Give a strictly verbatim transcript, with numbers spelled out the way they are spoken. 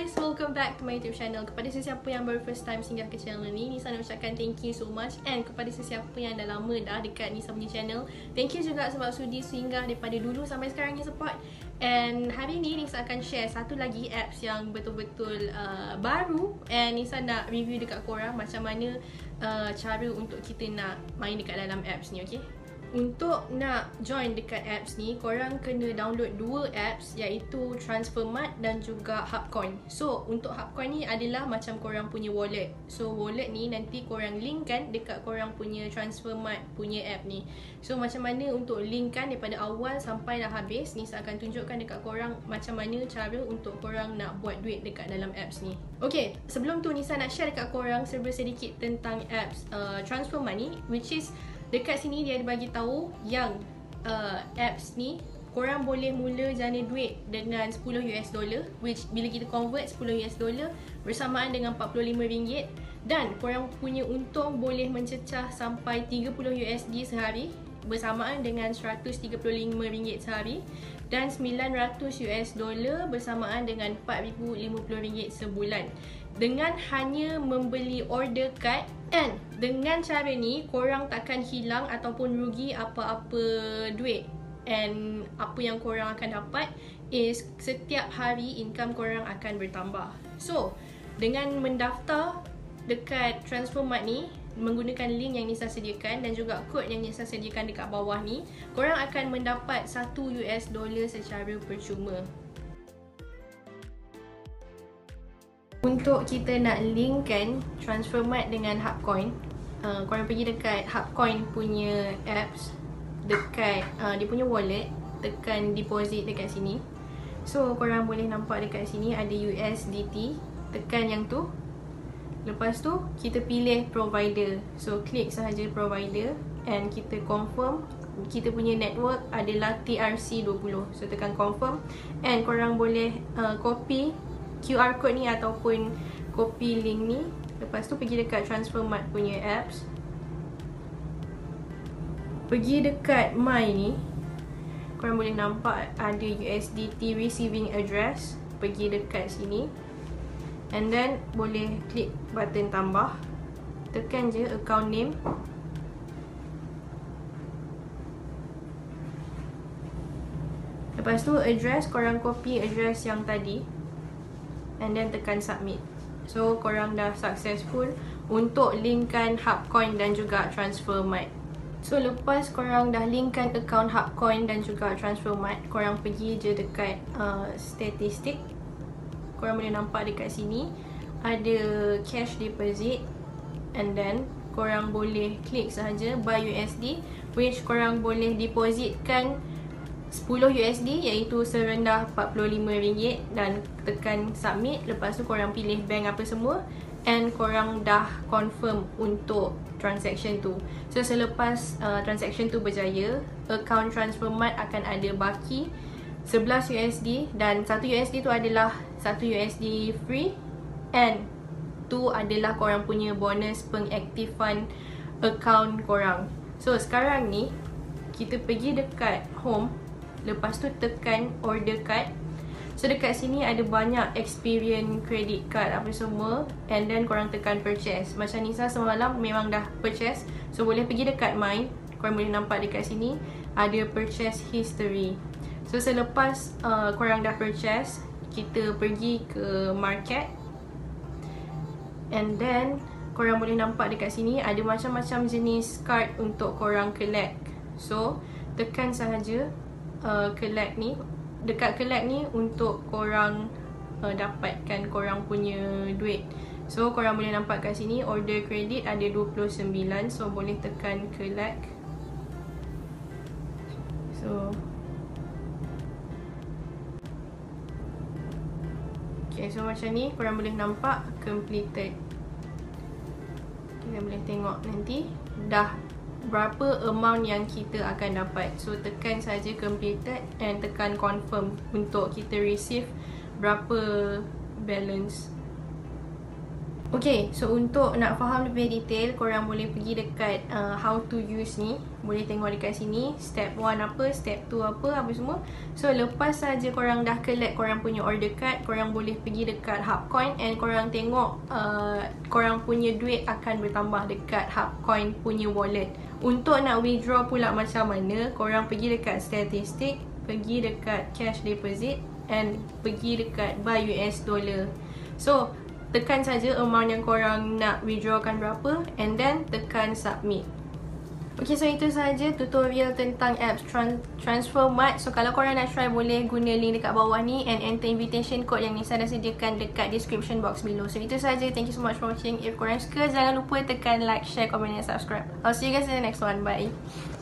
guys, welcome back to my YouTube channel. Kepada sesiapa yang baru first time singgah ke channel ni, Nisa nak ucapkan thank you so much. And kepada sesiapa yang dah lama dah dekat Nisa punya channel, thank you juga sebab sudi singgah daripada dulu sampai sekarang ni support. And hari ni Nisa akan share satu lagi apps yang betul-betul uh, baru. And Nisa nak review dekat korang macam mana uh, cara untuk kita nak main dekat dalam apps ni, okay? Untuk nak join dekat apps ni, korang kena download dua apps iaitu TransferMart dan juga Hubcoin. So, untuk Hubcoin ni adalah macam korang punya wallet. So, wallet ni nanti korang linkkan dekat korang punya TransferMart punya app ni. So, macam mana untuk linkkan daripada awal sampai dah habis, Nisa akan tunjukkan dekat korang macam mana cara untuk korang nak buat duit dekat dalam apps ni. Okay, sebelum tu Nisa nak share dekat korang serba sedikit tentang apps uh, TransferMart ni, which is dekat sini dia ada bagi tahu yang uh, apps ni korang boleh mula jana duit dengan sepuluh US dollar, which bila kita convert sepuluh US dollar bersamaan dengan empat puluh lima ringgit, dan korang punya untung boleh mencecah sampai tiga puluh U S D sehari bersamaan dengan seratus tiga puluh lima ringgit sehari, dan sembilan ratus U S dollar bersamaan dengan empat ribu lima puluh ringgit sebulan dengan hanya membeli order card. And dengan cara ni korang takkan hilang ataupun rugi apa-apa duit, and apa yang korang akan dapat is setiap hari income korang akan bertambah. So dengan mendaftar dekat TransferMart ni menggunakan link yang Nisa sediakan dan juga kod yang Nisa sediakan dekat bawah ni, korang akan mendapat satu US dollar secara percuma. Untuk kita nak linkkan TransferMart dengan Hubcoin, uh, korang pergi dekat Hubcoin punya apps, dekat uh, dia punya wallet, tekan deposit dekat sini. So korang boleh nampak dekat sini ada U S D T, tekan yang tu. Lepas tu kita pilih provider. So klik sahaja provider and kita confirm. Kita punya network adalah T R C dua puluh. So tekan confirm and korang boleh uh, copy Q R code ni ataupun copy link ni. Lepas tu pergi dekat TransferMart punya apps. Pergi dekat my ni, korang boleh nampak ada U S D T receiving address. Pergi dekat sini and then boleh klik button tambah, tekan je account name, lepas tu address, korang copy address yang tadi and then tekan submit. So korang dah successful untuk linkkan Hubcoin dan juga TransferMart. So lepas korang dah linkkan account Hubcoin dan juga TransferMart, korang pergi je dekat uh, statistik. Korang boleh nampak dekat sini ada cash deposit and then korang boleh klik sahaja buy U S D, which korang boleh depositkan sepuluh U S D iaitu serendah empat puluh lima ringgit dan tekan submit. Lepas tu korang pilih bank apa semua and korang dah confirm untuk transaction tu. So selepas uh, transaction tu berjaya, account TransferMart akan ada baki sebelas U S D dan satu U S D tu adalah satu U S D free and tu adalah korang punya bonus pengaktifan account korang. So sekarang ni kita pergi dekat home, lepas tu tekan order card. So dekat sini ada banyak experience credit card apa semua and then korang tekan purchase. Macam Nisa semalam memang dah purchase, so boleh pergi dekat my, korang boleh nampak dekat sini ada purchase history. So selepas uh, korang dah purchase, kita pergi ke market and then korang boleh nampak dekat sini ada macam-macam jenis card untuk korang collect. So tekan sahaja uh, collect ni. Dekat collect ni untuk korang uh, dapatkan korang punya duit. So korang boleh nampak kat sini order credit ada dua puluh sembilan, so boleh tekan collect. So okay, so macam ni korang boleh nampak completed. Kita boleh tengok nanti dah berapa amount yang kita akan dapat. So tekan saja completed and tekan confirm untuk kita receive berapa balance. Okay, so untuk nak faham lebih detail, korang boleh pergi dekat uh, how to use ni. Boleh tengok dekat sini, step one apa, step two apa, apa semua. So, lepas saja korang dah collect korang punya order card, korang boleh pergi dekat Hubcoin and korang tengok uh, korang punya duit akan bertambah dekat Hubcoin punya wallet. Untuk nak withdraw pula macam mana, korang pergi dekat statistik, pergi dekat cash deposit and pergi dekat buy U S dollar. So, tekan saja amount yang korang nak withdrawkan berapa and then tekan submit. Okay, so itu saja tutorial tentang apps TransferMart. So kalau korang nak try, boleh guna link dekat bawah ni and enter invitation code yang Nisa dah sediakan dekat description box below. So itu saja. Thank you so much for watching. If korang suka, jangan lupa tekan like, share, komen dan subscribe. I'll see you guys in the next one. Bye.